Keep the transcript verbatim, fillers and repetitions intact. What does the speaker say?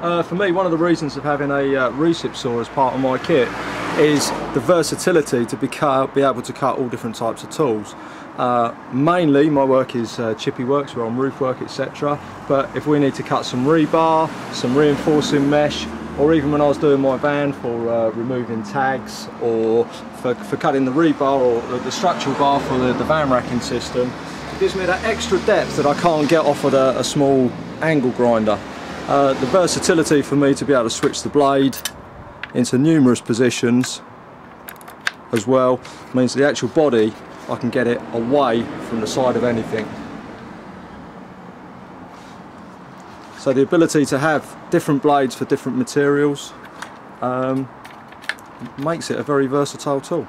Uh, for me, one of the reasons of having a uh, recip saw as part of my kit is the versatility to be, cut, be able to cut all different types of tools. Uh, mainly my work is uh, chippy work, so we're on roof work, et cetera. But if we need to cut some rebar, some reinforcing mesh, or even when I was doing my van for uh, removing tags or for, for cutting the rebar or the structural bar for the, the van racking system, it gives me that extra depth that I can't get off of a, a small angle grinder. Uh, the versatility for me to be able to switch the blade into numerous positions as well means the actual body, I can get it away from the side of anything. So the ability to have different blades for different materials um, makes it a very versatile tool.